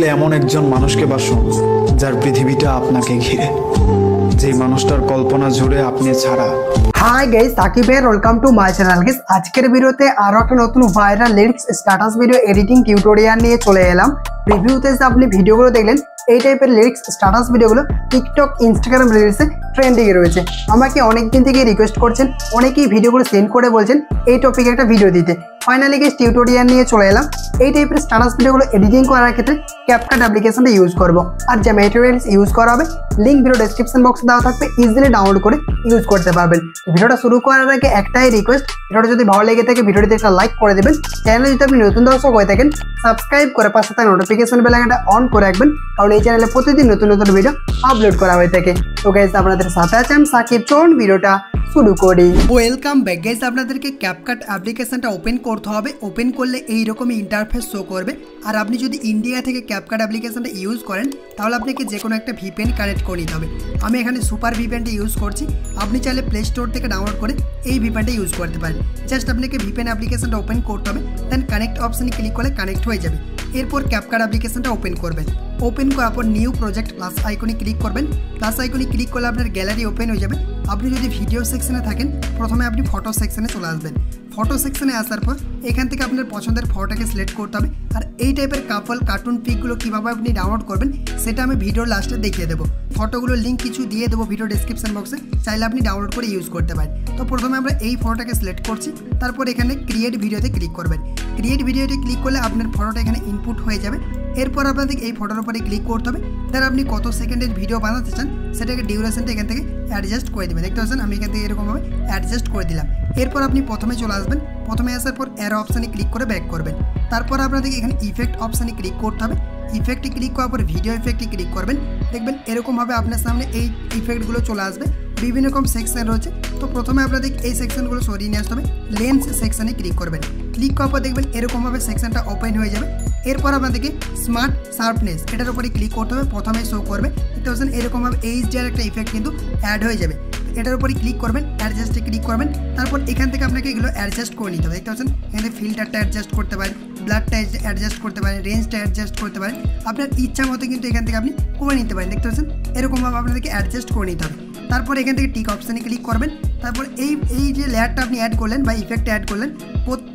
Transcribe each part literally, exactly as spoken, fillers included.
আসলে এমন একজন মানুষকে বাসুন যার পৃথিবীটা আপনাকে ঘিরে, যে মানুষটার কল্পনা জুড়ে আপনি ছাড়া। हाय गाइस, साकिब है, welcome to my channel. Guys आजकल ভিডিওতে আরো একটা নতুন viral lyrics status video editing tutorial নিয়ে চলে এলাম। প্রিভিউতে যে আপনি ভিডিওগুলো দেখলেন এই টাইপের লিরিক্স স্ট্যাটাস ভিডিওগুলো টিকটক ইনস্টাগ্রাম রিলসে ট্রেন্ডিংয়ে রয়েছে। আমাকে অনেক দিন থেকে রিকোয়েস্ট করছেন, অনেকেই ভিডিওগুলো সেন্ড করে বলছেন এই টপিকে একটা ভিডিও দিতে। ফাইনালি গাইস টিউটোরিয়াল নিয়ে চলে এলাম। এই টাইপের স্ট্যাটাস ভিডিওগুলো এডিটিং করার ক্ষেত্রে ক্যাপকাট অ্যাপ্লিকেশনটা ইউজ করব। আর যে ম্যাটেরিয়ালস ইউজ করা হবে লিঙ্ক ভিডিও ডেসক্রিপশন বক্সে দেওয়া থাকবে, ইজিলি ডাউনলোড করে ইউজ করতে পারবেন। ভিডিওটা শুরু করার আগে একটাই রিকোয়েস্ট, ভিডিওটা যদি ভালো লেগে থাকে ভিডিওটিতে একটা লাইক করে দেবেন। চ্যানেলে যদি আপনি নতুন দর্শক হয়ে থাকেন সাবস্ক্রাইব করে পাশে থাকা নোটিফিকেশন বেল আইকনটা অন করে রাখবেন, কারণ এই চ্যানেলে প্রতিদিন নতুন নতুন ভিডিও আপলোড করা হয়ে থাকে। তো গাইস আপনাদের সাথে আছি আমি সাকিব, চলুন ভিডিওটা শুরু করি। ওয়েলকাম ব্যাক গাইস, আপনাদেরকে ক্যাপকাট অ্যাপ্লিকেশনটা ওপেন করতে হবে। ওপেন করলে এইরকমই ইন্টারফেস শো করবে। আর আপনি যদি ইন্ডিয়া থেকে ক্যাপকাট অ্যাপ্লিকেশনটা ইউজ করেন তাহলে আপনাকে যে কোনো একটা ভিপিএন কানেক্ট করে নিতে হবে। আমি এখানে সুপার ভিপিএনটা ইউজ করছি, আপনি চাইলে প্লে স্টোর থেকে ডাউনলোড করে এই ভিপিএনটা ইউজ করতে পারেন। জাস্ট আপনাকে ভিপিএন অ্যাপ্লিকেশনটা ওপেন করতে হবে, দেন কানেক্ট অপশানে ক্লিক করলে কানেক্ট হয়ে যাবে। এরপর ক্যাপকাট অ্যাপ্লিকেশনটা ওপেন করবেন। ওপেন করার পর নিউ প্রজেক্ট প্লাস আইকনে ক্লিক করবেন। প্লাস আইকনে ক্লিক করলে আপনার গ্যালারি ওপেন হয়ে যাবে। আপনি যদি ভিডিও সেকশনে থাকেন প্রথমে আপনি ফটো সেকশনে চলে আসবেন। ফটো সেকশনে আসার পর এখান থেকে আপনার পছন্দের ফটোটাকে সিলেক্ট করতে হবে। আর এই টাইপের কাপল কার্টুন পিকগুলো কীভাবে আপনি ডাউনলোড করবেন সেটা আমি ভিডিওর লাস্টে দেখিয়ে দেবো। ফটোগুলোর লিঙ্ক কিছু দিয়ে দেবো ভিডিও ডেসক্রিপশন বক্সে, চাইলে আপনি ডাউনলোড করে ইউজ করতে পারেন। তো প্রথমে আমরা এই ফটোটাকে সিলেক্ট করছি, তারপর এখানে ক্রিয়েট ভিডিওতে ক্লিক করবেন। ক্রিয়েট ভিডিওতে ক্লিক করলে আপনার ফটোটা এখানে ইনপুট হয়ে যাবে। এরপর আপনাদের এই ফটোর উপরে ক্লিক করতে হবে। তার আপনি কত সেকেন্ডের ভিডিও বানাতে চান সেটাকে ডিউরেশনটা এখান থেকে অ্যাডজাস্ট করে দেবেন। দেখতে পাচ্ছেন আমি এখান থেকে এরকমভাবে অ্যাডজাস্ট করে দিলাম। এরপর আপনি প্রথমে চলে আসবেন, প্রথমে আসার পর অ্যারো অপশানে ক্লিক করে ব্যাক করবেন। তারপর আপনাদের এখানে ইফেক্ট অপশানে ক্লিক করতে হবে। ইফেক্টে ক্লিক করার পর ভিডিও ইফেক্টে ক্লিক করবেন। দেখবেন এরকমভাবে আপনার সামনে এই ইফেক্টগুলো চলে আসবে। বিভিন্ন রকম সেকশন রয়েছে, তো প্রথমে আপনাদের এই সেকশনগুলো সরিয়ে নিয়ে আসতে হবে। লেন্স সেকশানে ক্লিক করবেন। ক্লিক করার পর দেখবেন এরকমভাবে সেকশনটা ওপেন হয়ে যাবে। এরপর আপনাদেরকে স্মার্ট শার্পনেস এটার উপরে ক্লিক করতে হবে, প্রথমে শো করবে। দেখতে পাচ্ছেন এরকমভাবে এইচডিআর একটা ইফেক্ট কিন্তু অ্যাড হয়ে যাবে। এটার উপরে ক্লিক করবেন, অ্যাডজাস্টে ক্লিক করবেন। তারপর এখান থেকে আপনাকে এগুলো অ্যাডজাস্ট করে নিতে হবে। দেখতে পাচ্ছেন এখানে ফিল্টারটা অ্যাডজাস্ট করতে পারেন, ব্লাডটা অ্যাডজাস্ট করতে পারেন, রেঞ্জটা অ্যাডজাস্ট করতে পারেন। আপনার ইচ্ছা মতো কিন্তু এখান থেকে আপনি করে নিতে পারেন। দেখতে পাচ্ছেন এরকমভাবে আপনাদেরকে অ্যাডজাস্ট করে নিতে হবে। তারপর এখান থেকে টিক অপশানে ক্লিক করবেন। তারপর এই এই যে লেয়ারটা আপনি অ্যাড করলেন বা ইফেক্টটা অ্যাড করলেন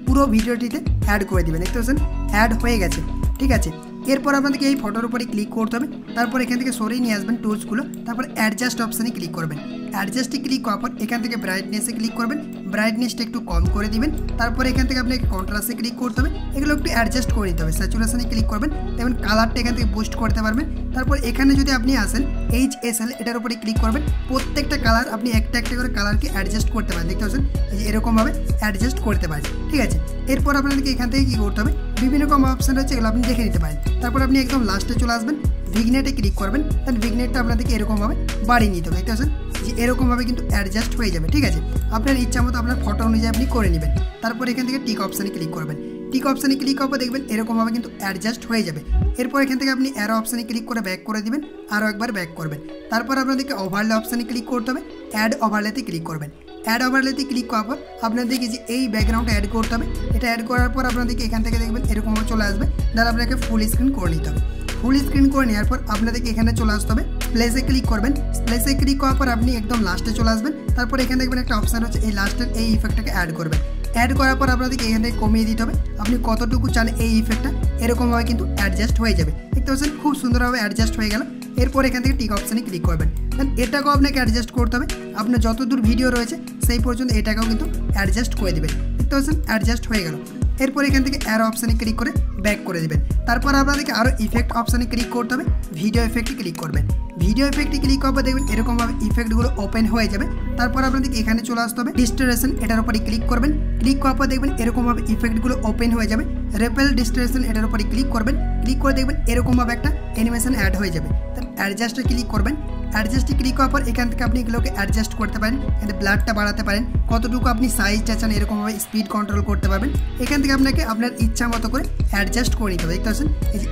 পুরো ভিডিওটিতে অ্যাড করে দেবেন। দেখতে পাচ্ছেন অ্যাড হয়ে গেছে, ঠিক আছে। এরপর আপনাদেরকে এই ফটোর উপরে ক্লিক করতে হবে। তারপর এখান থেকে সরিয়ে নিয়ে আসবেন টুলসগুলো, তারপর অ্যাডজাস্ট অপশানে ক্লিক করবেন। অ্যাডজাস্টে ক্লিক করার পর এখান থেকে ব্রাইটনেসে ক্লিক করবেন, ব্রাইটনেসটা একটু কম করে দিবেন। তারপর এখান থেকে আপনাকে কন্ট্রাস্টে ক্লিক করতে হবে, এগুলো একটু অ্যাডজাস্ট করে নিতে হবে। স্যাচুরেশনে ক্লিক করবেন, দেখবেন কালারটা এখান থেকে বুস্ট করতে পারবেন। তারপর এখানে যদি আপনি আসেন এইচ এস এল এটার উপরে ক্লিক করবেন। প্রত্যেকটা কালার আপনি একটা একটা করে কালারকে অ্যাডজাস্ট করতে পারেন। দেখতে পাচ্ছেন এরকমভাবে অ্যাডজাস্ট করতে পারেন, ঠিক আছে। এরপর আপনাদেরকে এখান থেকে কী করতে হবে, বিভিন্ন রকম অপশান রয়েছে এগুলো আপনি দেখে নিতে পারেন। তারপর আপনি একদম লাস্টে চলে আসবেন, ভিগনেটে ক্লিক করবেন। তার ভিগনেটটা আপনাদেরকে এরকমভাবে বাড়িয়ে নিতে হবে। দেখতে পাচ্ছেন যে এরকমভাবে কিন্তু অ্যাডজাস্ট হয়ে যাবে, ঠিক আছে। আপনার ইচ্ছা মতো আপনার ফটো অনুযায়ী আপনি করে নেবেন। তারপর এখান থেকে টিক অপশানে ক্লিক করবেন। টিক অপশানে ক্লিক করার পর দেখবেন এরকমভাবে কিন্তু অ্যাডজাস্ট হয়ে যাবে। এরপর এখান থেকে আপনি অ্যারো অপশানে ক্লিক করে ব্যাক করে দেবেন, আরও একবার ব্যাক করবেন। তারপর আপনাদেরকে ওভারলে অপশানে ক্লিক করতে হবে, অ্যাড ওভারলেতে ক্লিক করবেন। অ্যাড ওভারলেতে ক্লিক করার পর আপনাদেরকে যে এই ব্যাকগ্রাউন্ডটা অ্যাড করতে হবে, এটা অ্যাড করার পর আপনাদেরকে এখান থেকে দেখবেন এরকমভাবে চলে আসবে। তাহলে আপনাকে ফুল স্ক্রিন করে নিতে হবে। ফুল স্ক্রিন করে নেওয়ার পর আপনাদেরকে এখানে চলে আসতে হবে, প্লেসে ক্লিক করবেন। প্লেসে ক্লিক করার পর আপনি একদম লাস্টে চলে আসবেন। তারপর এখানে দেখবেন একটা অপশান হচ্ছে এই লাস্টের এই ইফেক্টটাকে অ্যাড করবেন। অ্যাড করার পর আপনাদেরকে এখান থেকে কমিয়ে দিতে হবে, আপনি কতটুকু চান এই ইফেক্টটা। এরকমভাবে কিন্তু অ্যাডজাস্ট হয়ে যাবে। দেখতে পাচ্ছেন খুব সুন্দরভাবে অ্যাডজাস্ট হয়ে গেল। এরপর এখান থেকে টিক অপশানে ক্লিক করবেন, দেন এটাকেও আপনাকে অ্যাডজাস্ট করতে হবে। আপনার যত দূর ভিডিও রয়েছে সেই পর্যন্ত এটাকেও কিন্তু অ্যাডজাস্ট করে দেবেন। দেখতে পাচ্ছেন অ্যাডজাস্ট হয়ে গেল। এরপর এখান থেকে অ্যারো অপশানে ক্লিক করে ব্যাক করে দেবেন। তারপর আপনাদেরকে আরও ইফেক্ট অপশানে ক্লিক করতে হবে, ভিডিও ইফেক্টে ক্লিক করবেন। ভিডিও ইফেক্টে ক্লিক করবে দেখবেন এরকমভাবে ইফেক্টগুলো ওপেন হয়ে যাবে। তারপর আপনাদেরকে এখানে চলে আসতে হবে, ডিস্ট্রেশন এটার উপরে ক্লিক করবেন। ক্লিক করার পর দেখবেন এরকমভাবে ইফেক্টগুলো ওপেন হয়ে যাবে। রেপেল ডিস্ট্রেশন এটার উপরে ক্লিক করবেন। ক্লিক করে দেখবেন এরকমভাবে একটা অ্যানিমেশন অ্যাড হয়ে যাবে। তার অ্যাডজাস্টে ক্লিক করবেন। অ্যাডজাস্টে ক্লিক করার পর এখান থেকে আপনি এগুলোকে অ্যাডজাস্ট করতে পারেন, এখানে ব্লাডটা বাড়াতে পারেন, কতটুকু আপনি সাইজটা চান এরকমভাবে স্পিড কন্ট্রোল করতে পারবেন। এখান থেকে আপনাকে আপনার ইচ্ছা মতো করে অ্যাডজাস্ট করে নিতে হবে। দেখতে পাচ্ছেন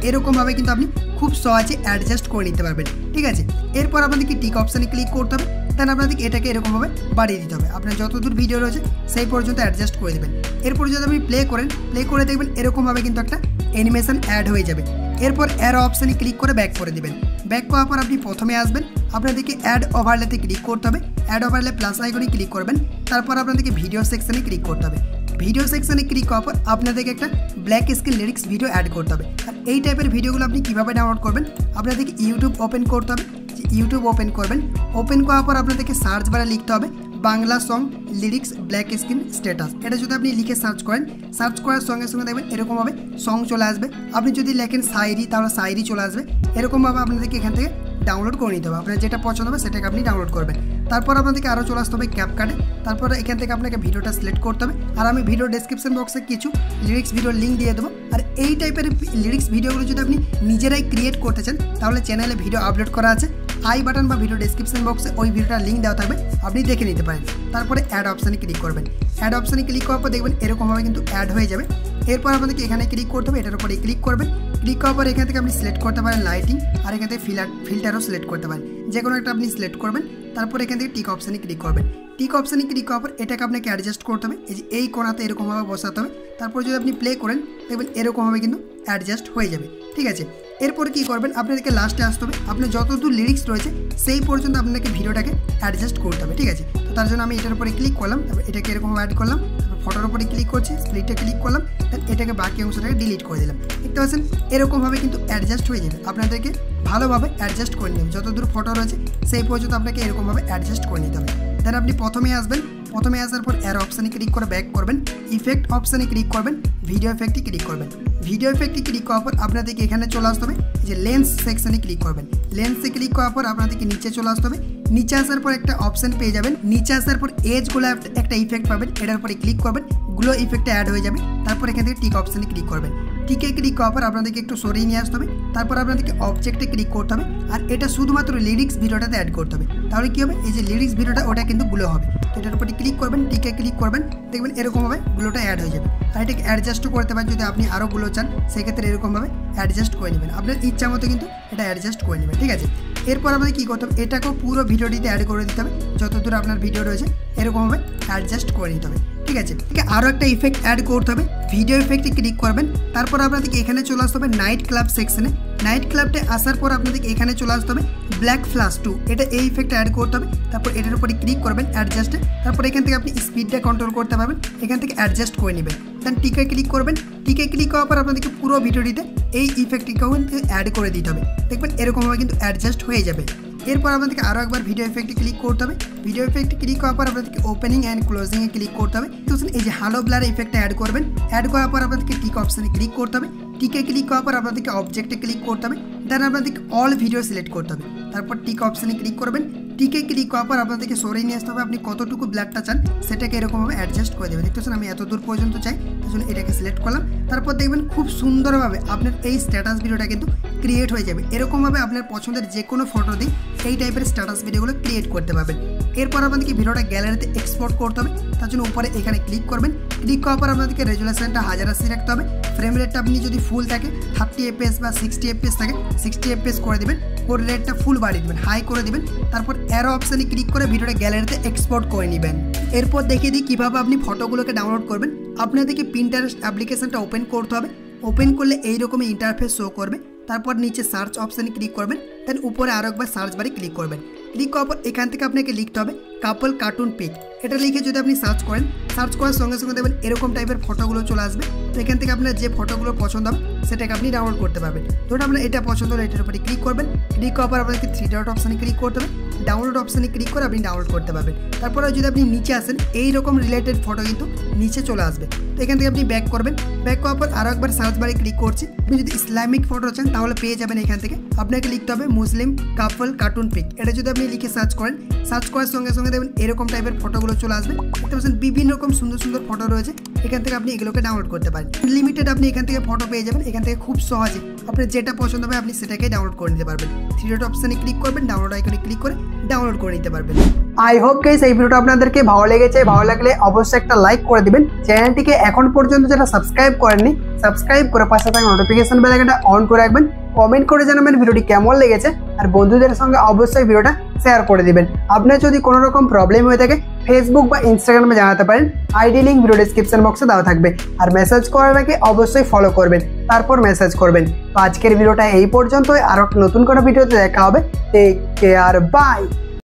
এরকমভাবে কিন্তু আপনি খুব সহজে অ্যাডজাস্ট করে নিতে পারবেন, ঠিক আছে। এরপর আপনাদেরকে টিক অপশানে ক্লিক করতে হবে, দেন আপনাদেরকে এটাকে এরকমভাবে বাড়িয়ে দিতে হবে। আপনার যতদূর ভিডিও রয়েছে সেই পর্যন্ত অ্যাডজাস্ট করে দেবেন। এরপর যদি আপনি প্লে করেন, প্লে করে দেখবেন এরকমভাবে কিন্তু একটা অ্যানিমেশন অ্যাড হয়ে যাবে। এরপর অ্যারো অপশানে ক্লিক করে ব্যাক করে দেবেন। ব্যাক করার পর আপনি প্রথমে আসবেন, আপনাদেরকে অ্যাড ওভারলেতে ক্লিক করতে হবে। অ্যাড ওভারলে প্লাস আইকনে ক্লিক করবেন, তারপর আপনাদেরকে ভিডিও সেকশানে ক্লিক করতে হবে। ভিডিও সেকশানে ক্লিক করার পর আপনাদেরকে একটা black screen lyrics video add করতে হবে। আর এই টাইপের ভিডিওগুলো আপনি কীভাবে ডাউনলোড করবেন, আপনাদেরকে ইউটিউব ওপেন করতে হবে। ইউটিউব ওপেন করবেন, ওপেন করার পর আপনাদেরকে সার্চ বারে লিখতে হবে Bangla song lyrics black screen status. এটা যদি আপনি লিখে সার্চ করেন, সার্চ করার সঙ্গে সঙ্গে দেখবেন এরকমভাবে সং চলে আসবে। আপনি যদি লেখেন শায়রি, তাহলে শায়রি চলে আসবে। এরকমভাবে আপনাদেরকে এখান থেকে ডাউনলোড করে নিতে হবে, আপনার যেটা পছন্দ হবে সেটাকে আপনি ডাউনলোড করবেন। তারপর আপনাদেরকে আরও চলে আসতে হবে ক্যাপকাটে, তারপর এখান থেকে আপনাকে ভিডিওটা সিলেক্ট করতে হবে। আর আমি ভিডিও ডেসক্রিপশন বক্সে কিছু লিরিক্স ভিডিওর লিঙ্ক দিয়ে দেবো। আর এই টাইপের লিরিক্স ভিডিওগুলো যদি আপনি নিজেরাই ক্রিয়েট করতে চান, তাহলে চ্যানেলে ভিডিও আপলোড করা আছে, আই বাটন বা ভিডিও ডেসক্রিপশন বক্সে ওই ভিডিওটার লিঙ্ক দেওয়া থাকবে, আপনি দেখে নিতে পারেন। তারপরে অ্যাড অপশানে ক্লিক করবেন, অ্যাড অপশানে ক্লিক করার পর দেখবেন এরকমভাবে কিন্তু অ্যাড হয়ে যাবে। এরপর আপনাদেরকে এখানে ক্লিক করতে হবে, এটার উপরে ক্লিক করবেন। ক্লিক করার পর এখান থেকে আপনি সিলেক্ট করতে পারেন লাইটিং, আর এখান থেকে ফিলার ফিল্টারও সিলেক্ট করতে পারেন, যে কোনো একটা আপনি সিলেক্ট করবেন। তারপর এখান থেকে টিক অপশানে ক্লিক করবেন। টিক অপশানে ক্লিক করার পর এটাকে আপনাকে অ্যাডজাস্ট করতে হবে, এই যে এই কোণাতে এরকমভাবে বসাতে হবে। তারপর যদি আপনি প্লে করেন দেখবেন এরকমভাবে কিন্তু অ্যাডজাস্ট হয়ে যাবে, ঠিক আছে। এরপর কী করবেন, আপনাদেরকে লাস্টে আসতে হবে, আপনার যতদূর লিরিক্স রয়েছে সেই পর্যন্ত আপনাকে ভিডিওটাকে অ্যাডজাস্ট করতে হবে, ঠিক আছে। তো তার জন্য আমি এটার উপরে ক্লিক করলাম, তারপর এটাকে এরকম অ্যাড করলাম, তারপর ফটোর উপরে ক্লিক করছি, স্প্লিটে ক্লিক করলাম, তারপর এটাকে বাকি অংশটাকে ডিলিট করে দিলাম। দেখতে পাচ্ছেন এরকমভাবে কিন্তু অ্যাডজাস্ট হয়ে যাবে। আপনাদেরকে ভালোভাবে অ্যাডজাস্ট করে নেবেন, যতদূর ফটো রয়েছে সেই পর্যন্ত আপনাকে এরকমভাবে অ্যাডজাস্ট করে নিতে হবে। দেন আপনি প্রথমে আসবেন, প্রথমে আসার পর অ্যারো অপশানে ক্লিক করে ব্যাক করবেন, ইফেক্ট অপশানে ক্লিক করবেন, ভিডিও ইফেক্টে ক্লিক করবেন। ভিডিও ইফেক্টে ক্লিক করার পর আপনাদেরকে এখানে চলে আসতে হবে, যে লেন্স সেকশানে ক্লিক করবেন। লেন্সে ক্লিক করার পর আপনাদেরকে নিচে চলে আসতে হবে। নিচে আসার পর একটা অপশান পেয়ে যাবেন, নিচে আসার পর এজ গোলা একটা ইফেক্ট পাবেন, এটার উপরে ক্লিক করবেন, গ্লো ইফেক্টটা অ্যাড হয়ে যাবে। তারপর এখান থেকে টিক অপশানে ক্লিক করবেন। টিকে ক্লিক করার পর আপনাদেরকে একটু সরিয়ে নিয়ে আসতে হবে। তারপর আপনাদেরকে অবজেক্টে ক্লিক করতে হবে, আর এটা শুধুমাত্র লিরিক্স ভিডিওটাতে অ্যাড করতে হবে। তাহলে কী হবে, এই যে লিরিক্স ভিডিওটা ওটা কিন্তু গ্লো হবে। তো এটার উপরে ক্লিক করবেন, টিকে ক্লিক করবেন, দেখবেন এরকমভাবে গ্লোটা অ্যাড হয়ে যাবে। আর এটাকে অ্যাডজাস্টও করতে পারেন, যদি আপনি আরও গ্লো চান সেক্ষেত্রে এরকমভাবে অ্যাডজাস্ট করে নেবেন, আপনার ইচ্ছা মতো কিন্তু এটা অ্যাডজাস্ট করে নেবেন, ঠিক আছে। এরপর আপনাদের কী করতে হবে, এটাকেও পুরো ভিডিওটিতে অ্যাড করে দিতে হবে, যতদূর আপনার ভিডিও রয়েছে এরকমভাবে অ্যাডজাস্ট করে নিতে হবে, ঠিক আছে। ঠিক আছে, আরও একটা ইফেক্ট অ্যাড করতে হবে, ভিডিও ইফেক্টে ক্লিক করবেন। তারপর আপনাদেরকে এখানে চলে আসতে হবে নাইট ক্লাব সেকশানে। নাইট ক্লাবটে আসার পর আপনাদেরকে এখানে চলে আসতে হবে ব্ল্যাক ফ্লাশ টু, এটা এই ইফেক্টটা অ্যাড করতে হবে। তারপর এটার উপরে ক্লিক করবেন অ্যাডজাস্টে, তারপর এখান থেকে আপনি স্পিডটা কন্ট্রোল করতে পারবেন, এখান থেকে অ্যাডজাস্ট করে নেবেন। দেন টিকে ক্লিক করবেন, টিকে ক্লিক করার পর আপনাদেরকে পুরো ভিডিওটিতে এই ইফেক্টটিকেও অ্যাড করে দিতে হবে, দেখবেন এরকমভাবে কিন্তু অ্যাডজাস্ট হয়ে যাবে। এরপর আপনাদেরকে আরও একবার ভিডিও ইফেক্টে ক্লিক করতে হবে। ভিডিও ইফেক্টে ক্লিক করার পর আপনাদেরকে ওপেনিং অ্যান্ড ক্লোজিংয়ে ক্লিক করতে হবে। তো এই যে হ্যালো ব্লার ইফেক্টটা অ্যাড করবেন, অ্যাড করার পর আপনাদেরকে টিক অপশানে ক্লিক করতে হবে। টিকে ক্লিক করার পর আপনাদেরকে অবজেক্টে ক্লিক করতে হবে। দেন আপনাদেরকে অল ভিডিও সিলেক্ট করতে হবে, তারপর টিক অপশানে ক্লিক করবেন। টিকে ক্লিক করার পর আপনাদেরকে সরিয়ে নিয়ে আসতে হবে, আপনি কতটুকু ব্লারটা চান সেটাকে এরকমভাবে অ্যাডজাস্ট করে দেবেন। দেখতে পাচ্ছেন আমি এত দূর পর্যন্ত চাই, তাহলে এটাকে সিলেক্ট করলাম। তারপর দেখবেন খুব সুন্দরভাবে আপনার এই স্ট্যাটাস ভিডিওটা কিন্তু ক্রিয়েট হয়ে যাবে। এরকমভাবে আপনার পছন্দের যে কোনো ফটো দিয়ে এই টাইপের স্ট্যাটাস ভিডিওগুলো ক্রিয়েট করতে পারবেন। এরপর আপনাদেরকে ভিডিওটা গ্যালারিতে এক্সপোর্ট করতে হবে, তার জন্য উপরে এখানে ক্লিক করবেন। ক্লিক করার পর আপনাদেরকে রেজুলেশনটা হাজার আশি রাখতে হবে। ফ্রেম রেটটা আপনি যদি ফুল থাকে থার্টি এফপিএস বা সিক্সটি এফপিএস থাকে সিক্সটি এফপিএস করে দেবেন, কোড রেটটা ফুল বাড়িয়ে দেবেন, হাই করে দেবেন। তারপর অ্যারো অপশানে ক্লিক করে ভিডিওটা গ্যালারিতে এক্সপোর্ট করে নেবেন। এরপর দেখিয়ে দিই কীভাবে আপনি ফটোগুলোকে ডাউনলোড করবেন। আপনাদেরকে পিন্টারেস্ট অ্যাপ্লিকেশনটা ওপেন করতে হবে। ওপেন করলে এইরকমই ইন্টারফেস শো করবে। তারপর নিচে সার্চ অপশানে ক্লিক করবেন, দেন উপরে আরও একবার সার্চ বারে ক্লিক করবেন। ক্লিক করার পর এখান থেকে আপনাকে লিখতে হবে কাপল কার্টুন পিক, এটা লিখে যদি আপনি সার্চ করেন, সার্চ করার সঙ্গে সঙ্গে দেখবেন এরকম টাইপের ফটোগুলো চলে আসবে। তো এখান থেকে আপনার যে ফটোগুলো পছন্দ হবে সেটাকে আপনি ডাউনলোড করতে পারবেন। ধরুন আপনার এটা পছন্দ হলে এটার উপরে ক্লিক করবেন। ক্লিক করার পর আপনাকে থ্রি ডট অপশানে ক্লিক করতে হবে, ডাউনলোড অপশানে ক্লিক করে আপনি ডাউনলোড করতে পারবেন। তারপরে যদি আপনি নিচে আসেন এইরকম রিলেটেড ফটো কিন্তু নিচে চলে আসবে। তো এখান থেকে আপনি ব্যাক করবেন, ব্যাক করার পর আরও একবার সার্চ বারে ক্লিক করছি। আপনি যদি ইসলামিক ফটো চান তাহলে পেয়ে যাবেন। এখান থেকে আপনাকে লিখতে হবে মুসলিম কাপল কার্টুন পিক, এটা যদি আপনি লিখে সার্চ করেন, সার্চ করার সঙ্গে সঙ্গে দেখবেন এরকম টাইপের ফটোগুলো চলে আসবে। দেখতে পাচ্ছেন বিভিন্ন রকম সুন্দর সুন্দর ফটো রয়েছে, এখান থেকে আপনি এগুলোকে ডাউনলোড করতে পারেন। লিমিটেড আপনি এখান থেকে ফটো পেয়ে যাবেন, এখান থেকে খুব সহজে আপনার যেটা পছন্দ হবে আপনি সেটাকে ডাউনলোড করে নিতে পারবেন। থ্রি ডট অপশানে ক্লিক করবেন, ডাউনলোড আইকনে ক্লিক করে ডাউনলোড করে নিতে পারবেন। আই হোপ গাইস এই ভিডিওটা আপনাদেরকে ভালো লেগেছে, ভালো লাগলে অবশ্যই একটা লাইক করে দিবেন। চ্যানেলটিকে এখন পর্যন্ত যারা সাবস্ক্রাইব করেননি সাবস্ক্রাইব করে পাশে থাকা নোটিফিকেশন বেল আইকনটা অন করে রাখবেন। কমেন্ট করে জানাবেন ভিডিওটি কেমন লেগেছে, আর বন্ধুদের সঙ্গে অবশ্যই ভিডিওটা শেয়ার করে দিবেন। আপনার যদি কোনো রকম প্রবলেম হয়ে থাকে ফেসবুক বা ইনস্টাগ্রামে জানাতে পারেন। আইডি লিঙ্ক ভিডিও ডেসক্রিপশন বক্সে দেওয়া থাকবে। আর মেসেজ করার আগে অবশ্যই ফলো করবেন, তারপর মেসেজ করবেন। তো আজকের ভিডিওটা এই পর্যন্তই, আরও নতুন কোনো ভিডিওতে দেখা হবে। Take care, by.